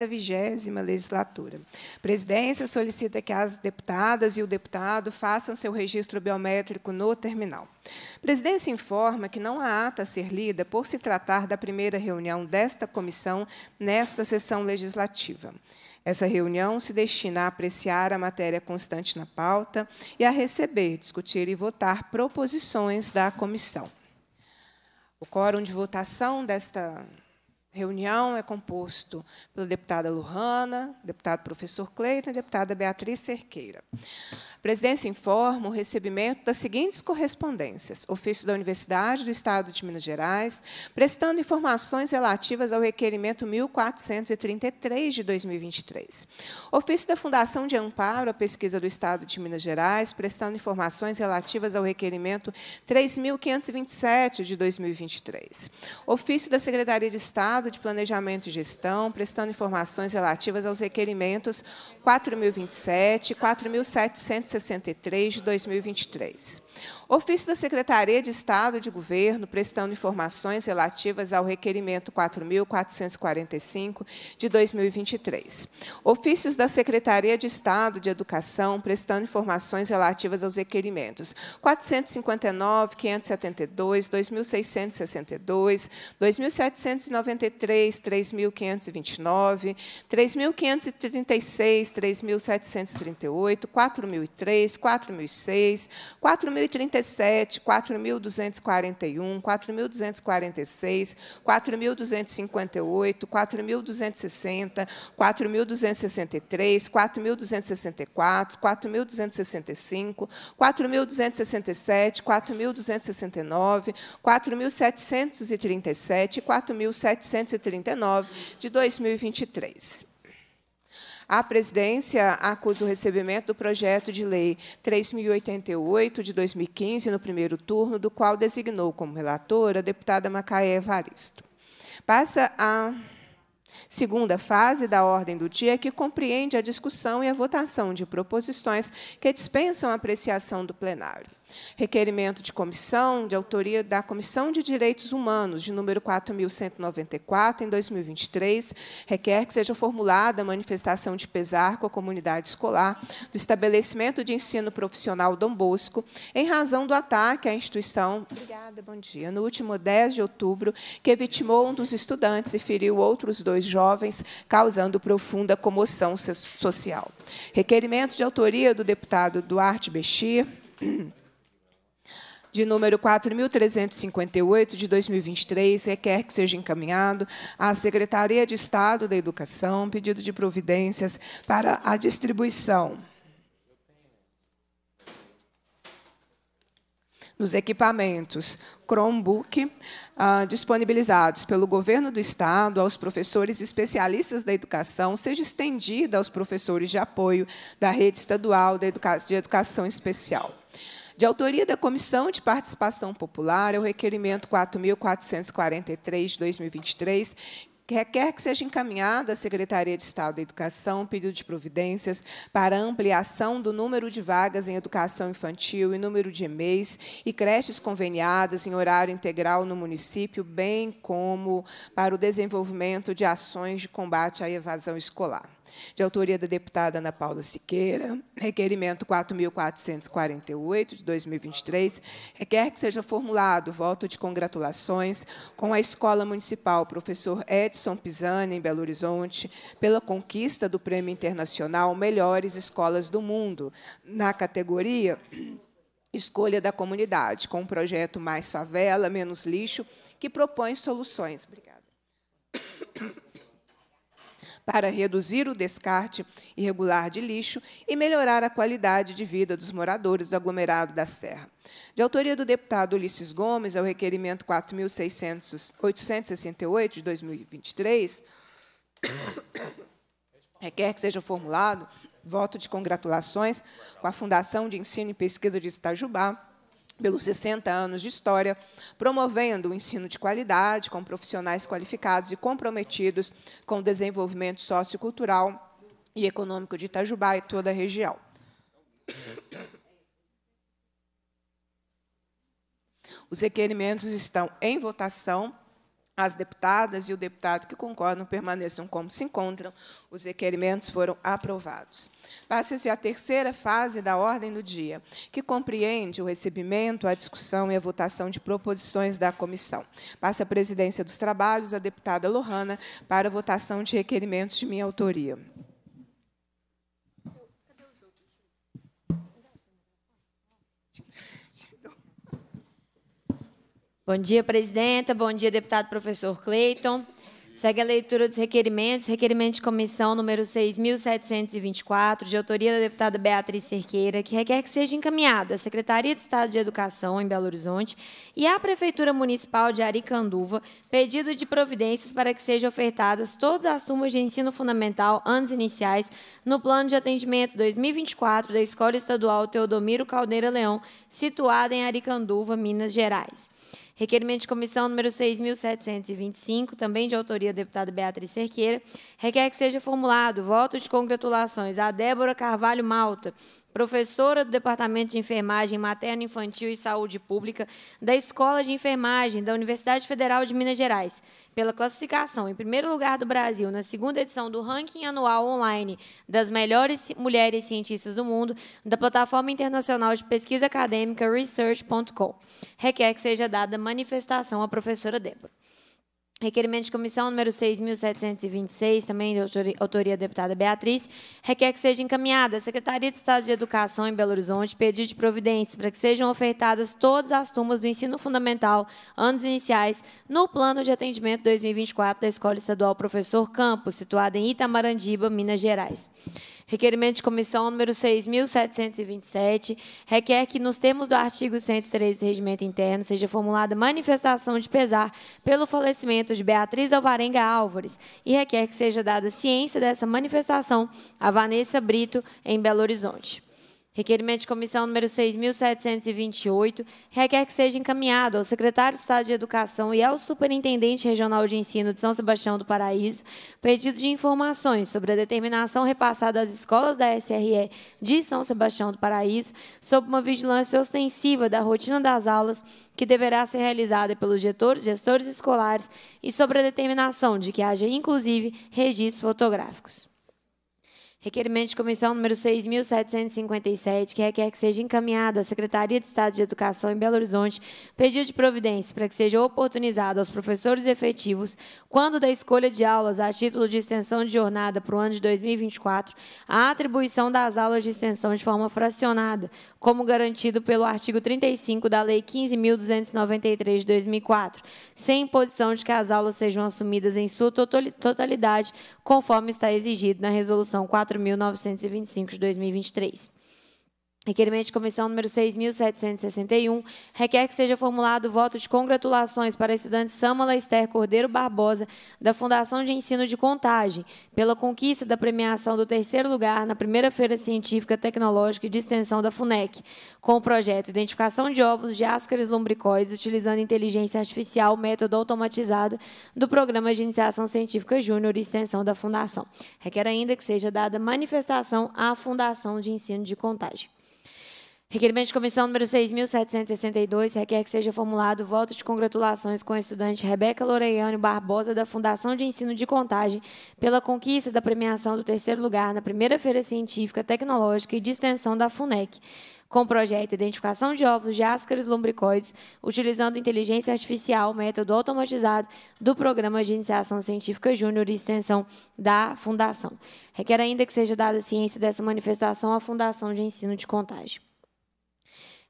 da 20ª legislatura. A presidência solicita que as deputadas e o deputado façam seu registro biométrico no terminal. A presidência informa que não há ata a ser lida por se tratar da primeira reunião desta comissão nesta sessão legislativa. Essa reunião se destina a apreciar a matéria constante na pauta e a receber, discutir e votar proposições da comissão. O quórum de votação desta reunião é composto pela deputada Lohanna, deputado professor Cleiton e deputada Beatriz Cerqueira. A presidência informa o recebimento das seguintes correspondências. Ofício da Universidade do Estado de Minas Gerais, prestando informações relativas ao requerimento 1433 de 2023. Ofício da Fundação de Amparo à Pesquisa do Estado de Minas Gerais, prestando informações relativas ao requerimento 3527 de 2023. Ofício da Secretaria de Estado de Planejamento e Gestão, prestando informações relativas aos requerimentos 4027 e 4763 de 2023. Ofício da Secretaria de Estado de Governo, prestando informações relativas ao requerimento 4.445, de 2023. Ofícios da Secretaria de Estado de Educação, prestando informações relativas aos requerimentos 459, 572, 2.662, 2.793, 3.529, 3.536, 3.738, 4.003, 4.006, 4.037, 4.241, 4.246, 4.258, 4.260, 4.263, 4.264, 4.265, 4.267, 4.269, 4.737 e 4.739 de 2023. A presidência acusa o recebimento do projeto de lei 3.088, de 2015, no primeiro turno, do qual designou como relatora a deputada Macaé Evaristo. Passa a segunda fase da ordem do dia, que compreende a discussão e a votação de proposições que dispensam a apreciação do plenário. Requerimento de comissão, de autoria da Comissão de Direitos Humanos, de número 4.194, em 2023, requer que seja formulada a manifestação de pesar com a comunidade escolar do estabelecimento de ensino profissional Dom Bosco, em razão do ataque à instituição, obrigada, bom dia, no último 10 de outubro, que vitimou um dos estudantes e feriu outros 2 jovens, causando profunda comoção social. Requerimento de autoria do deputado Duarte Bechir, de número 4.358, de 2023, requer que seja encaminhado à Secretaria de Estado da Educação, pedido de providências para a distribuição dos equipamentos Chromebook, disponibilizados pelo Governo do Estado aos professores especialistas da educação, seja estendida aos professores de apoio da rede estadual de educação especial. De autoria da Comissão de Participação Popular, é o requerimento 4.443, de 2023, que requer que seja encaminhado à Secretaria de Estado da Educação pedido de providências para ampliação do número de vagas em educação infantil e número de EMEIs e creches conveniadas em horário integral no município, bem como para o desenvolvimento de ações de combate à evasão escolar. De autoria da deputada Ana Paula Siqueira, requerimento 4.448, de 2023, requer que seja formulado voto de congratulações com a Escola Municipal Professor Edson Pisani, em Belo Horizonte, pela conquista do Prêmio Internacional Melhores Escolas do Mundo, na categoria Escolha da Comunidade, com o projeto Mais Favela, Menos Lixo, que propõe soluções. Obrigada. Para reduzir o descarte irregular de lixo e melhorar a qualidade de vida dos moradores do aglomerado da Serra. De autoria do deputado Ulisses Gomes, ao requerimento 4.868, de 2023, requer que seja formulado voto de congratulações com a Fundação de Ensino e Pesquisa de Itajubá, pelos 60 anos de história, promovendo o ensino de qualidade com profissionais qualificados e comprometidos com o desenvolvimento sociocultural e econômico de Itajubá e toda a região. Os requerimentos estão em votação. As deputadas e o deputado que concordam permaneçam como se encontram. Os requerimentos foram aprovados. Passa-se à terceira fase da ordem do dia, que compreende o recebimento, a discussão e a votação de proposições da comissão. Passa a presidência dos trabalhos à deputada Lohanna para votação de requerimentos de minha autoria. Bom dia, presidenta. Bom dia, deputado professor Cleiton. Segue a leitura dos requerimentos. Requerimento de comissão número 6.724, de autoria da deputada Beatriz Cerqueira, que requer que seja encaminhado à Secretaria de Estado de Educação, em Belo Horizonte, e à Prefeitura Municipal de Aricanduva, pedido de providências para que sejam ofertadas todas as turmas de ensino fundamental anos iniciais no Plano de Atendimento 2024 da Escola Estadual Teodomiro Caldeira Leão, situada em Aricanduva, Minas Gerais. Requerimento de comissão número 6.725, também de autoria da deputada Beatriz Cerqueira, requer que seja formulado voto de congratulações à Débora Carvalho Malta, professora do Departamento de Enfermagem Materno, Infantil e Saúde Pública da Escola de Enfermagem da Universidade Federal de Minas Gerais, pela classificação em primeiro lugar do Brasil na segunda edição do ranking anual online das melhores mulheres cientistas do mundo, da plataforma internacional de pesquisa acadêmica research.com. Requer que seja dada manifestação à professora Débora. Requerimento de comissão número 6.726, também de autoria da deputada Beatriz, requer que seja encaminhada à Secretaria de Estado de Educação em Belo Horizonte pedido de providências para que sejam ofertadas todas as turmas do ensino fundamental, anos iniciais, no Plano de Atendimento 2024 da Escola Estadual Professor Campos, situada em Itamarandiba, Minas Gerais. Requerimento de comissão número 6.727 requer que, nos termos do artigo 103 do Regimento Interno, seja formulada manifestação de pesar pelo falecimento de Beatriz Alvarenga Álvares e requer que seja dada ciência dessa manifestação a Vanessa Brito, em Belo Horizonte. Requerimento de comissão número 6.728 requer que seja encaminhado ao secretário de Estado de Educação e ao superintendente regional de ensino de São Sebastião do Paraíso pedido de informações sobre a determinação repassada às escolas da SRE de São Sebastião do Paraíso sobre uma vigilância ostensiva da rotina das aulas que deverá ser realizada pelos gestores escolares e sobre a determinação de que haja, inclusive, registros fotográficos. Requerimento de comissão número 6.757, que requer que seja encaminhado à Secretaria de Estado de Educação em Belo Horizonte pedido de providência para que seja oportunizado aos professores efetivos, quando da escolha de aulas a título de extensão de jornada para o ano de 2024, a atribuição das aulas de extensão de forma fracionada, como garantido pelo artigo 35 da Lei 15.293, de 2004, sem imposição de que as aulas sejam assumidas em sua totalidade, conforme está exigido na Resolução 4.925, de 2023. Requerimento de comissão número 6.761 requer que seja formulado o voto de congratulações para a estudante Samuela Esther Cordeiro Barbosa, da Fundação de Ensino de Contagem, pela conquista da premiação do terceiro lugar na primeira Feira Científica, Tecnológica e de Extensão da FUNEC, com o projeto Identificação de Óvulos de Ascaris lumbricoides, utilizando inteligência artificial, método automatizado do Programa de Iniciação Científica Júnior e Extensão da Fundação. Requer ainda que seja dada manifestação à Fundação de Ensino de Contagem. Requerimento de comissão número 6.762 requer que seja formulado voto de congratulações com a estudante Rebeca Loreane Barbosa, da Fundação de Ensino de Contagem, pela conquista da premiação do terceiro lugar na primeira Feira Científica, Tecnológica e de Extensão da FUNEC, com o projeto Identificação de Óvulos de Ascaris lumbricoides, utilizando inteligência artificial, método automatizado do Programa de Iniciação Científica Júnior e Extensão da Fundação. Requer ainda que seja dada ciência dessa manifestação à Fundação de Ensino de Contagem.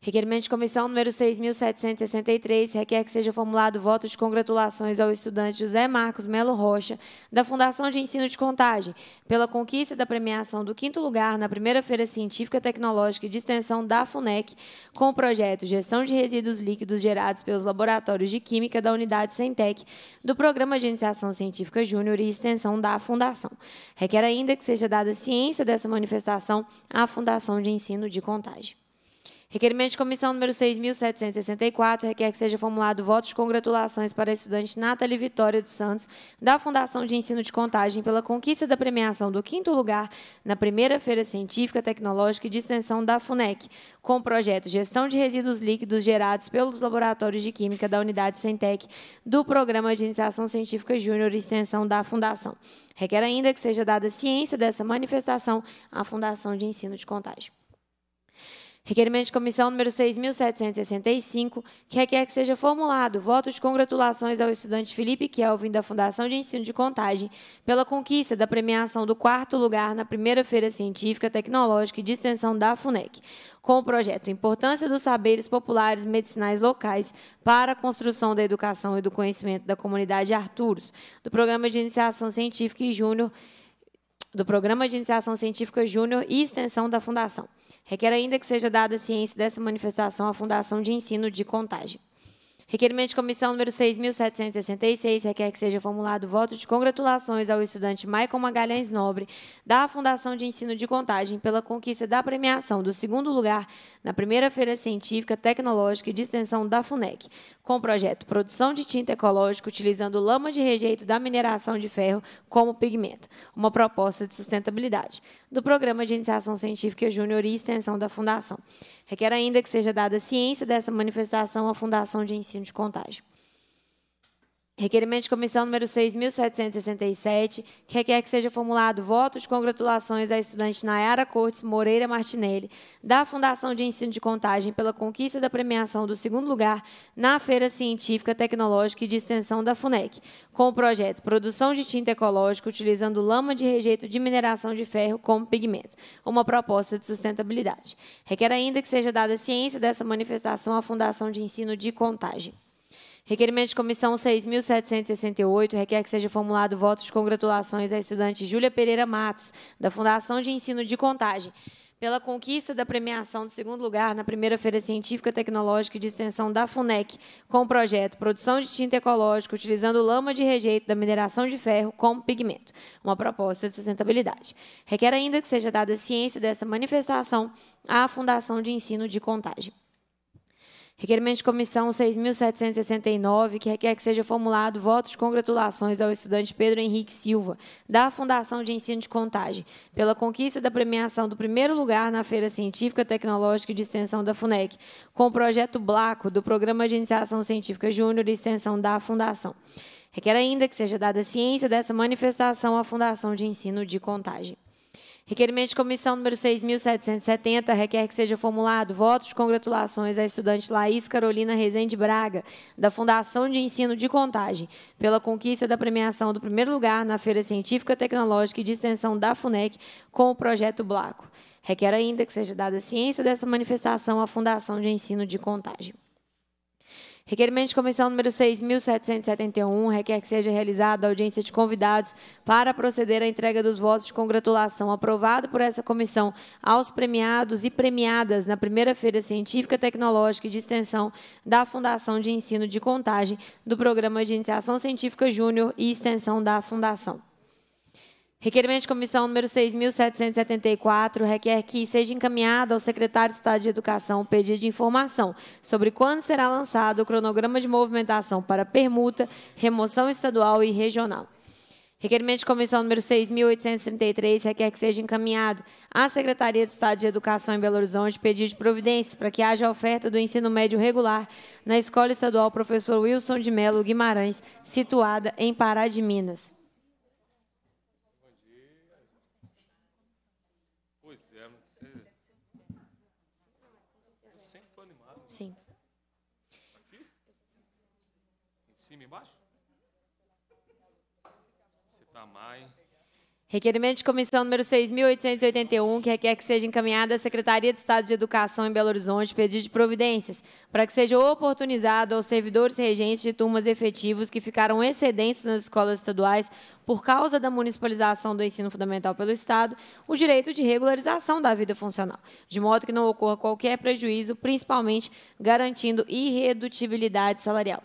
Requerimento de comissão número 6.763 requer que seja formulado voto de congratulações ao estudante José Marcos Melo Rocha, da Fundação de Ensino de Contagem, pela conquista da premiação do quinto lugar na primeira Feira Científica, Tecnológica e de Extensão da FUNEC, com o projeto Gestão de Resíduos Líquidos Gerados pelos Laboratórios de Química da Unidade CENTEC, do Programa de Iniciação Científica Júnior e Extensão da Fundação. Requer ainda que seja dada ciência dessa manifestação à Fundação de Ensino de Contagem. Requerimento de comissão número 6.764, requer que seja formulado voto de congratulações para a estudante Nathalie Vitória dos Santos, da Fundação de Ensino de Contagem, pela conquista da premiação do 5º lugar na primeira Feira Científica, Tecnológica e de Extensão da FUNEC, com o projeto Gestão de Resíduos Líquidos Gerados pelos Laboratórios de Química da Unidade Sentec do Programa de Iniciação Científica Júnior e Extensão da Fundação. Requer ainda que seja dada ciência dessa manifestação à Fundação de Ensino de Contagem. Requerimento de comissão número 6.765, que requer que seja formulado voto de congratulações ao estudante Felipe Kelvin, da Fundação de Ensino de Contagem, pela conquista da premiação do 4º lugar na primeira Feira Científica, Tecnológica e de Extensão da FUNEC, com o projeto Importância dos Saberes Populares Medicinais Locais para a Construção da Educação e do Conhecimento da Comunidade Arturos, do Programa de Iniciação Científica e Júnior, do Programa de Iniciação Científica Júnior e Extensão da Fundação. Requer ainda que seja dada a ciência dessa manifestação à Fundação de Ensino de Contagem. Requerimento de comissão número 6.766, requer que seja formulado voto de congratulações ao estudante Maicon Magalhães Nobre, da Fundação de Ensino de Contagem, pela conquista da premiação do 2º lugar na primeira Feira Científica, Tecnológica e de Extensão da FUNEC, com o projeto Produção de Tinta Ecológica utilizando lama de rejeito da mineração de ferro como pigmento, uma proposta de sustentabilidade, do Programa de Iniciação Científica Júnior e Extensão da Fundação. Requer ainda que seja dada ciência dessa manifestação à Fundação de Ensino de Contagem. Requerimento de comissão número 6.767, que requer que seja formulado voto de congratulações à estudante Nayara Cortes Moreira Martinelli, da Fundação de Ensino de Contagem, pela conquista da premiação do 2º lugar na Feira Científica, Tecnológica e de Extensão da FUNEC, com o projeto Produção de Tinta Ecológica utilizando lama de rejeito de mineração de ferro como pigmento, uma proposta de sustentabilidade. Requer ainda que seja dada ciência dessa manifestação à Fundação de Ensino de Contagem. Requerimento de comissão 6.768, requer que seja formulado voto de congratulações à estudante Júlia Pereira Matos, da Fundação de Ensino de Contagem, pela conquista da premiação do 2º lugar na primeira Feira Científica, Tecnológica e de Extensão da FUNEC, com o projeto Produção de Tinta Ecológica utilizando lama de rejeito da mineração de ferro como pigmento, uma proposta de sustentabilidade. Requer ainda que seja dada ciência dessa manifestação à Fundação de Ensino de Contagem. Requerimento de comissão 6.769, que requer que seja formulado voto de congratulações ao estudante Pedro Henrique Silva, da Fundação de Ensino de Contagem, pela conquista da premiação do 1º lugar na Feira Científica, Tecnológica e de Extensão da FUNEC, com o projeto BLACO, do Programa de Iniciação Científica Júnior e Extensão da Fundação. Requer ainda que seja dada ciência dessa manifestação à Fundação de Ensino de Contagem. Requerimento de comissão número 6.770, requer que seja formulado voto de congratulações à estudante Laís Carolina Rezende Braga, da Fundação de Ensino de Contagem, pela conquista da premiação do 1º lugar na Feira Científica, Tecnológica e de Extensão da FUNEC com o projeto BLACO. Requer ainda que seja dada ciência dessa manifestação à Fundação de Ensino de Contagem. Requerimento de comissão número 6.771, requer que seja realizada a audiência de convidados para proceder à entrega dos votos de congratulação aprovado por essa comissão aos premiados e premiadas na primeira Feira Científica, Tecnológica e de Extensão da Fundação de Ensino de Contagem, do Programa de Iniciação Científica Júnior e Extensão da Fundação. Requerimento de comissão número 6.774, requer que seja encaminhado ao secretário de Estado de Educação o pedido de informação sobre quando será lançado o cronograma de movimentação para permuta, remoção estadual e regional. Requerimento de comissão número 6.833, requer que seja encaminhado à Secretaria de Estado de Educação em Belo Horizonte pedido de providências para que haja oferta do ensino médio regular na Escola Estadual Professor Wilson de Melo Guimarães, situada em Pará de Minas. Sim. Aqui? Em cima e embaixo? Você tá mais. Requerimento de comissão número 6.881, que requer que seja encaminhada à Secretaria de Estado de Educação em Belo Horizonte pedido de providências para que seja oportunizado aos servidores regentes de turmas efetivos que ficaram excedentes nas escolas estaduais por causa da municipalização do ensino fundamental pelo Estado, o direito de regularização da vida funcional, de modo que não ocorra qualquer prejuízo, principalmente garantindo irredutibilidade salarial.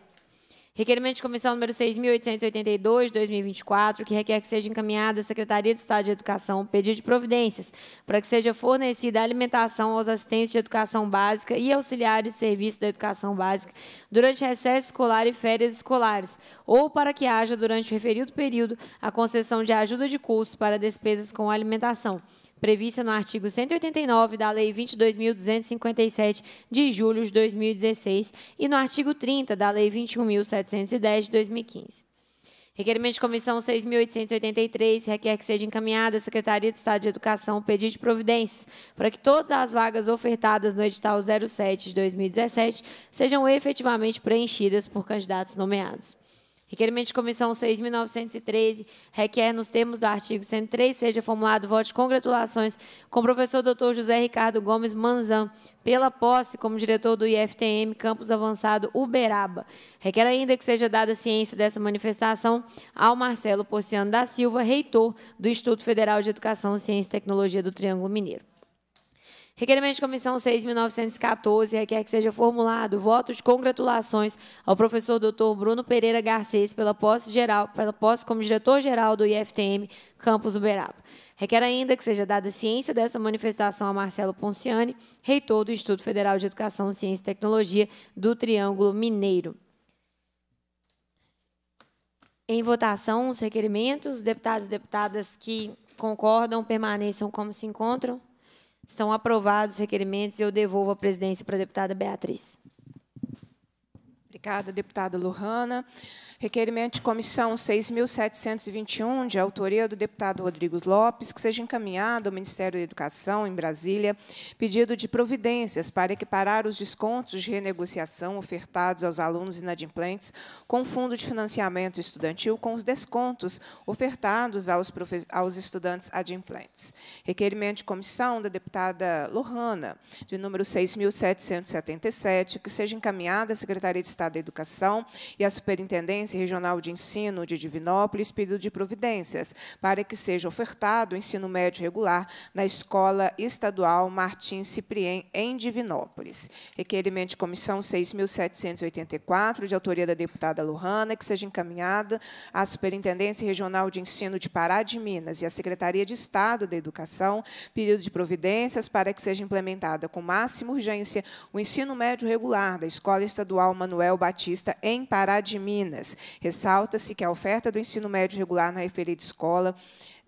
Requerimento de comissão número 6.882, 2024, que requer que seja encaminhada à Secretaria de Estado de Educação pedido de providências para que seja fornecida alimentação aos assistentes de educação básica e auxiliares de serviço da educação básica durante recesso escolar e férias escolares, ou para que haja, durante o referido período, a concessão de ajuda de custos para despesas com alimentação, prevista no artigo 189 da Lei 22.257, de julho de 2016, e no artigo 30 da Lei 21.710, de 2015. Requerimento de comissão 6.883 requer que seja encaminhada à Secretaria de Estado de Educação pedido de providências para que todas as vagas ofertadas no edital 07 de 2017 sejam efetivamente preenchidas por candidatos nomeados. Requerimento de comissão 6.913 requer, nos termos do artigo 103, seja formulado voto de congratulações com o professor Dr. José Ricardo Gomes Manzan pela posse como diretor do IFTM Campus Avançado Uberaba. Requer ainda que seja dada ciência dessa manifestação ao Marcelo Porciano da Silva, reitor do Instituto Federal de Educação, Ciência e Tecnologia do Triângulo Mineiro. Requerimento de comissão 6.914 requer que seja formulado voto de congratulações ao professor Dr. Bruno Pereira Garcês pela posse como diretor-geral do IFTM Campus Uberaba. Requer ainda que seja dada ciência dessa manifestação a Marcelo Ponciani, reitor do Instituto Federal de Educação, Ciência e Tecnologia do Triângulo Mineiro. Em votação, os requerimentos. Deputados e deputadas que concordam permaneçam como se encontram. Estão aprovados os requerimentos e eu devolvo a presidência para a deputada Beatriz. Obrigada, deputada Lohanna. Requerimento de comissão 6.721, de autoria do deputado Rodrigo Lopes, que seja encaminhado ao Ministério da Educação, em Brasília, pedido de providências para equiparar os descontos de renegociação ofertados aos alunos inadimplentes com o Fundo de Financiamento Estudantil com os descontos ofertados aos estudantes adimplentes. Requerimento de comissão da deputada Lohanna, de número 6.777, que seja encaminhada à Secretaria de Estado da Educação e à Superintendência Regional de Ensino de Divinópolis, pedido de providências para que seja ofertado o ensino médio regular na Escola Estadual Martim Ciprien, em Divinópolis. Requerimento de comissão 6.784, de autoria da deputada Lohanna, que seja encaminhada à Superintendência Regional de Ensino de Pará de Minas e à Secretaria de Estado da Educação, pedido de providências para que seja implementada com máxima urgência o ensino médio regular da Escola Estadual Manuel Batista, em Pará de Minas. Ressalta-se que a oferta do ensino médio regular na referida escola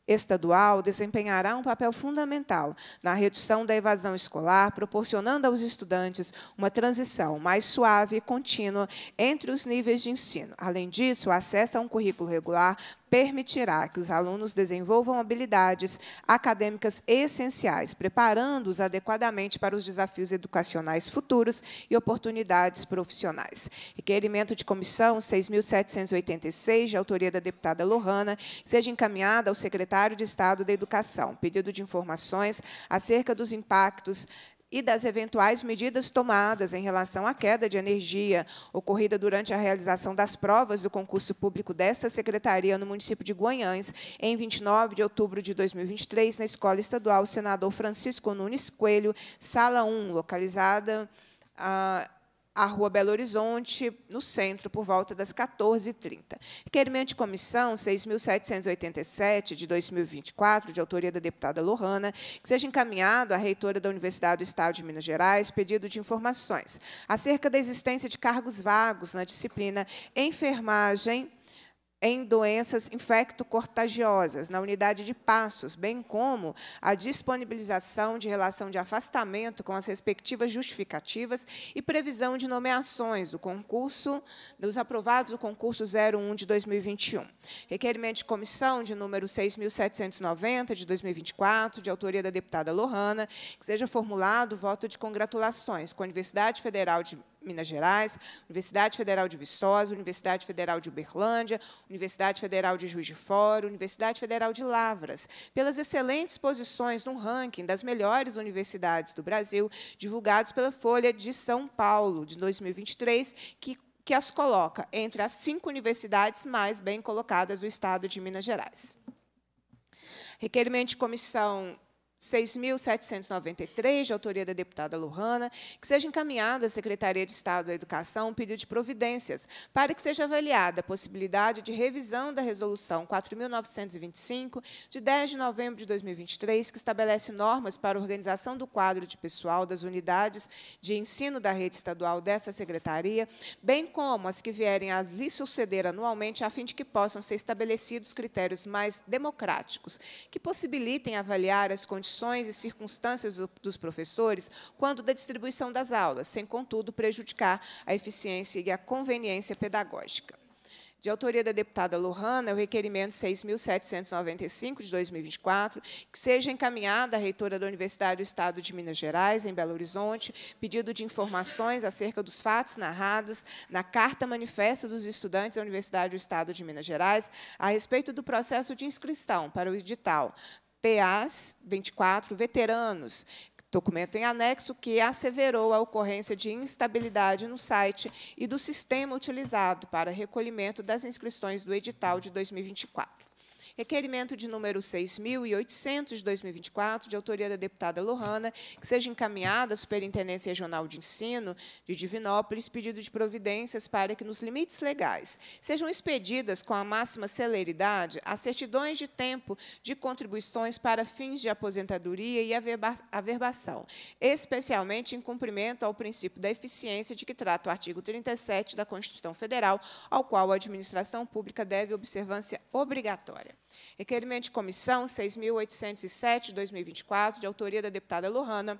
estadual desempenhará um papel fundamental na redução da evasão escolar, proporcionando aos estudantes uma transição mais suave e contínua entre os níveis de ensino. Além disso, o acesso a um currículo regular permitirá que os alunos desenvolvam habilidades acadêmicas essenciais, preparando-os adequadamente para os desafios educacionais futuros e oportunidades profissionais. Requerimento de comissão 6.786, de autoria da deputada Lohanna, seja encaminhada ao secretário de Estado da Educação, pedido de informações acerca dos impactos e das eventuais medidas tomadas em relação à queda de energia ocorrida durante a realização das provas do concurso público desta secretaria no município de Guanhães, em 29 de outubro de 2023, na Escola Estadual Senador Francisco Nunes Coelho, Sala 1, localizada à Rua Belo Horizonte, no centro, por volta das 14h30. Requerimento de comissão 6.787, de 2024, de autoria da deputada Lohanna, que seja encaminhado à reitora da Universidade do Estado de Minas Gerais, pedido de informações acerca da existência de cargos vagos na disciplina enfermagem em doenças infecto-contagiosas na unidade de Passos, bem como a disponibilização de relação de afastamento com as respectivas justificativas e previsão de nomeações do concurso dos aprovados do concurso 01 de 2021. Requerimento de comissão de número 6.790 de 2024, de autoria da deputada Lohanna, que seja formulado voto de congratulações com a Universidade Federal de Minas Gerais, Universidade Federal de Viçosa, Universidade Federal de Uberlândia, Universidade Federal de Juiz de Fora, Universidade Federal de Lavras, pelas excelentes posições no ranking das melhores universidades do Brasil, divulgados pela Folha de São Paulo, de 2023, que as coloca entre as 5 universidades mais bem colocadas do Estado de Minas Gerais. Requerimento de comissão 6.793, de autoria da deputada Lohanna, que seja encaminhado à Secretaria de Estado da Educação um pedido de providências para que seja avaliada a possibilidade de revisão da Resolução 4.925, de 10 de novembro de 2023, que estabelece normas para a organização do quadro de pessoal das unidades de ensino da rede estadual dessa secretaria, bem como as que vierem a lhe suceder anualmente, a fim de que possam ser estabelecidos critérios mais democráticos, que possibilitem avaliar as condições e circunstâncias dos professores quando da distribuição das aulas, sem, contudo, prejudicar a eficiência e a conveniência pedagógica. De autoria da deputada Lohanna, o requerimento 6.795, de 2024, que seja encaminhada à reitora da Universidade do Estado de Minas Gerais, em Belo Horizonte, pedido de informações acerca dos fatos narrados na Carta Manifesta dos Estudantes da Universidade do Estado de Minas Gerais a respeito do processo de inscrição para o edital PAs 24 Veteranos, documento em anexo que asseverou a ocorrência de instabilidade no site e do sistema utilizado para recolhimento das inscrições do edital de 2024. Requerimento de número 6.800, de 2024, de autoria da deputada Lohanna, que seja encaminhada à Superintendência Regional de Ensino de Divinópolis, pedido de providências para que, nos limites legais, sejam expedidas com a máxima celeridade as certidões de tempo de contribuições para fins de aposentadoria e averbação, especialmente em cumprimento ao princípio da eficiência de que trata o artigo 37 da Constituição Federal, ao qual a administração pública deve observância obrigatória. Requerimento de comissão 6.807, de 2024, de autoria da deputada Lohanna,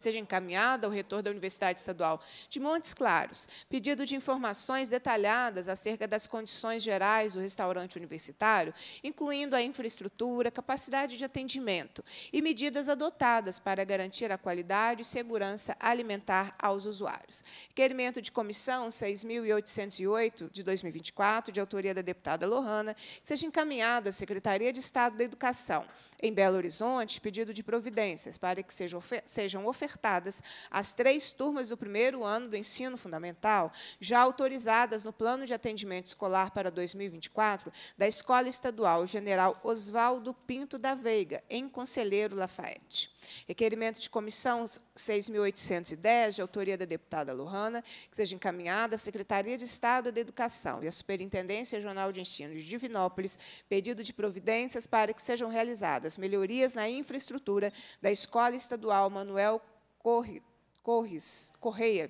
seja encaminhada ao reitor da Universidade Estadual de Montes Claros, pedido de informações detalhadas acerca das condições gerais do restaurante universitário, incluindo a infraestrutura, capacidade de atendimento e medidas adotadas para garantir a qualidade e segurança alimentar aos usuários. Requerimento de comissão 6.808, de 2024, de autoria da deputada Lohanna, seja encaminhada à Secretaria de Estado da Educação, em Belo Horizonte, pedido de providências para que sejam ofertadas as 3 turmas do primeiro ano do ensino fundamental, já autorizadas no plano de atendimento escolar para 2024, da Escola Estadual General Oswaldo Pinto da Veiga, em Conselheiro Lafayette. Requerimento de comissão 6.810, de autoria da deputada Lohanna, que seja encaminhada à Secretaria de Estado da Educação e à Superintendência Regional de Ensino de Divinópolis, pedido de providências para que sejam realizadas melhorias na infraestrutura da Escola Estadual Manuel Correia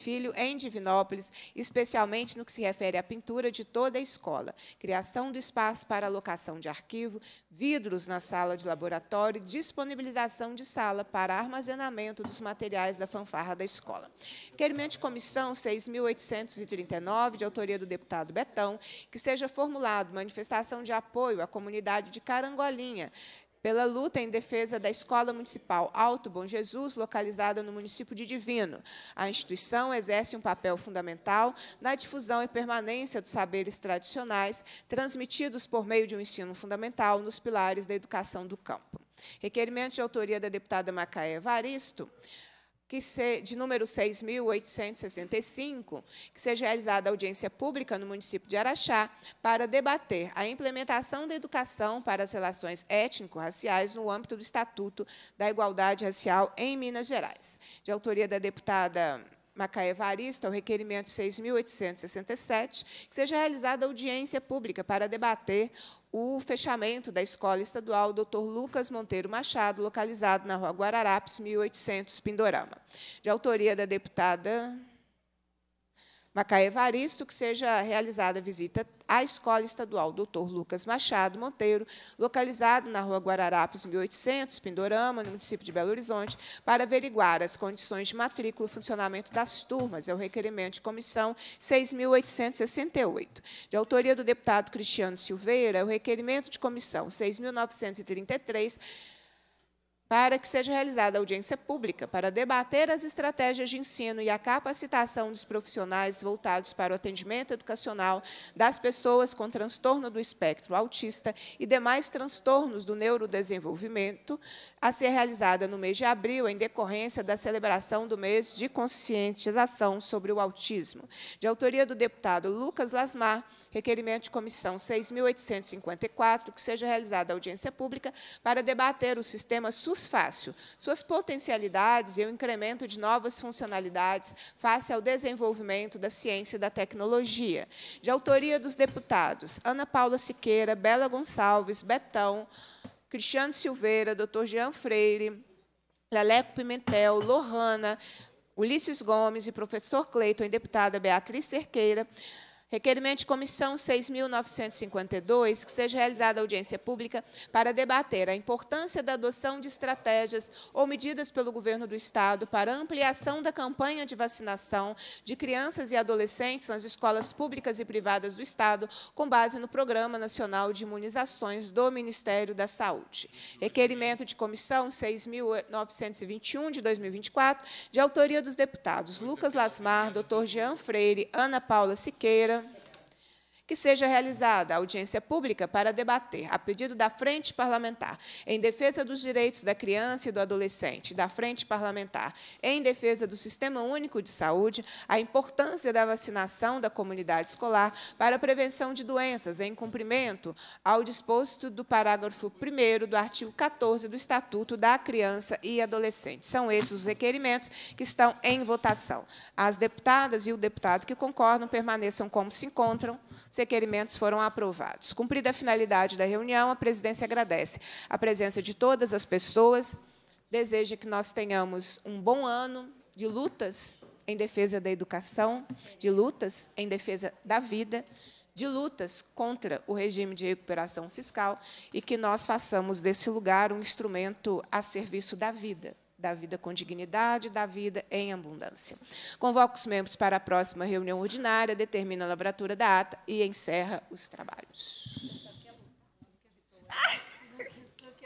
Filho, em Divinópolis, especialmente no que se refere à pintura de toda a escola, criação do espaço para alocação de arquivo, vidros na sala de laboratório e disponibilização de sala para armazenamento dos materiais da fanfarra da escola. Requerimento de comissão 6.839, de autoria do deputado Betão, que seja formulado manifestação de apoio à comunidade de Carangolinha, pela luta em defesa da Escola Municipal Alto Bom Jesus, localizada no município de Divino. A instituição exerce um papel fundamental na difusão e permanência dos saberes tradicionais transmitidos por meio de um ensino fundamental nos pilares da educação do campo. Requerimento de autoria da deputada Macaé Evaristo, de número 6.865, que seja realizada audiência pública no município de Araxá para debater a implementação da educação para as relações étnico-raciais no âmbito do Estatuto da Igualdade Racial em Minas Gerais. De autoria da deputada Macaé Evaristo, ao requerimento 6.867, que seja realizada audiência pública para debater o fechamento da Escola Estadual Dr. Lucas Monteiro Machado, localizado na Rua Guararapes, 1800, Pindorama. De autoria da deputada Macaé Evaristo, que seja realizada a visita à Escola Estadual Dr. Lucas Machado Monteiro, localizado na Rua Guararapes, 1800, Pindorama, no município de Belo Horizonte, para averiguar as condições de matrícula e funcionamento das turmas. É o requerimento de comissão 6.868. De autoria do deputado Cristiano Silveira, é o requerimento de comissão 6.933, para que seja realizada audiência pública para debater as estratégias de ensino e a capacitação dos profissionais voltados para o atendimento educacional das pessoas com transtorno do espectro autista e demais transtornos do neurodesenvolvimento, a ser realizada no mês de abril, em decorrência da celebração do mês de conscientização sobre o autismo. De autoria do deputado Lucas Lasmar, Requerimento de comissão 6.854, que seja realizada audiência pública para debater o sistema SUSFácil, suas potencialidades e o incremento de novas funcionalidades face ao desenvolvimento da ciência e da tecnologia. De autoria dos deputados Ana Paula Siqueira, Bela Gonçalves, Betão, Cristiano Silveira, Dr. Jean Freire, Leleco Pimentel, Lohanna, Ulisses Gomes e professor Cleiton e deputada Beatriz Cerqueira. Requerimento de comissão 6.952, que seja realizada audiência pública para debater a importância da adoção de estratégias ou medidas pelo governo do Estado para ampliação da campanha de vacinação de crianças e adolescentes nas escolas públicas e privadas do Estado, com base no Programa Nacional de Imunizações do Ministério da Saúde. Requerimento de comissão 6.921, de 2024, de autoria dos deputados Lucas Lasmar, Dr. Jean Freire, Ana Paula Siqueira, que seja realizada a audiência pública para debater, a pedido da Frente Parlamentar, em defesa dos direitos da criança e do adolescente, da Frente Parlamentar, em defesa do Sistema Único de Saúde, a importância da vacinação da comunidade escolar para a prevenção de doenças, em cumprimento ao disposto do parágrafo 1º do artigo 14 do Estatuto da Criança e Adolescente. São esses os requerimentos que estão em votação. As deputadas e o deputado que concordam permaneçam como se encontram. Os requerimentos foram aprovados. Cumprida a finalidade da reunião, a presidência agradece a presença de todas as pessoas, deseja que nós tenhamos um bom ano de lutas em defesa da educação, de lutas em defesa da vida, de lutas contra o regime de recuperação fiscal e que nós façamos desse lugar um instrumento a serviço da vida com dignidade, da vida em abundância. Convoco os membros para a próxima reunião ordinária, determina a lavratura da ata e encerra os trabalhos.